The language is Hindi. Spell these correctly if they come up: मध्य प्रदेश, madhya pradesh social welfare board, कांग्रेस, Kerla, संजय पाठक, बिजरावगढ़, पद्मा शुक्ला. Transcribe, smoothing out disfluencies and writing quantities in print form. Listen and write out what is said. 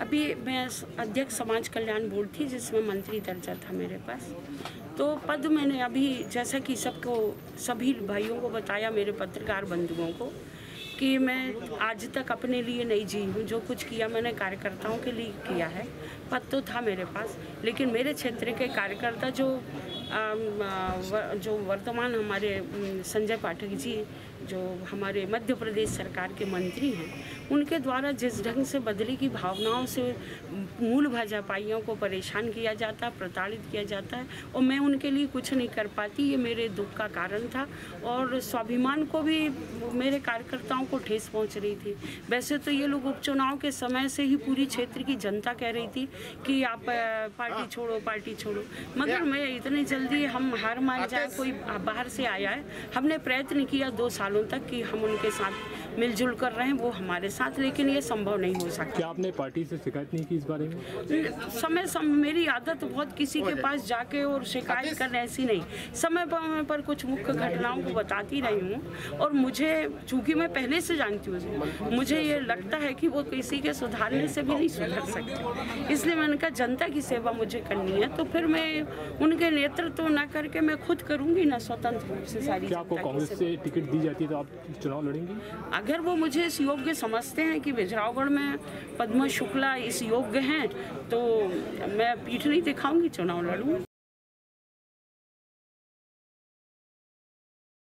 अभी मैं अध्यक्ष समाज कल्याण बोर्ड थी, जिसमें मंत्री दर्जा था मेरे पास। तो पद मैंने अभी जैसा कि सबको, सभी भाइयों को बताया, मेरे पत्रकार बंधुओं को, कि मैं आज तक अपने लिए नहीं जी हूँ। जो कुछ किया मैंने कार्यकर्ताओं के लिए किया है। पद तो था मेरे पास, लेकिन मेरे क्षेत्र के कार्यकर्ता जो वर्तमान हमारे संजय पाठक जी, जो हमारे मध्य प्रदेश सरकार के मंत्री हैं, उनके द्वारा जिस ढंग से बदली की भावनाओं से मूल भाजपाइयों को परेशान किया जाता है, प्रताड़ित किया जाता है, और मैं उनके लिए कुछ नहीं कर पाती, ये मेरे दुख का कारण था। और स्वाभिमान को भी, मेरे कार्यकर्ताओं को ठेस पहुंच रही थी। वैसे तो ये लोग उपचुनाव के समय से ही पूरी क्षेत्र की जनता कह रही थी कि आप पार्टी छोड़ो, पार्टी छोड़ो, मगर मैं इतनी जल्दी हम हार मान जाए। कोई बाहर से आया है, हमने प्रयत्न किया 2 सालों तक कि हम उनके साथ मिलजुल कर रहे हैं, वो हमारे साथ, लेकिन ये संभव नहीं हो सकता। क्या आपने पार्टी से शिकायत नहीं की इस बारे में? समय समय मेरी आदत बहुत किसी के पास जाके और शिकायत करने ऐसी नहीं, समय पर कुछ मुख्य घटनाओं को बताती रही हूँ। और मुझे, चूंकि मैं पहले से जानती हूँ, मुझे ये लगता है कि वो किसी के सुधारने से भी नहीं सुधर सकते, इसलिए मैंने कहा जनता की सेवा मुझे करनी है, तो फिर मैं उनके नेतृत्व न करके मैं खुद करूँगी ना, स्वतंत्र रूप से सारी। कांग्रेस से टिकट दी जाती तो आप चुनाव लड़ेंगी? अगर वो मुझे इस योग्य समझते हैं कि बिजरावगढ़ में पद्मा शुक्ला इस योग्य हैं, तो मैं पीठ नहीं दिखाऊंगी, चुनाव लड़ूंगी।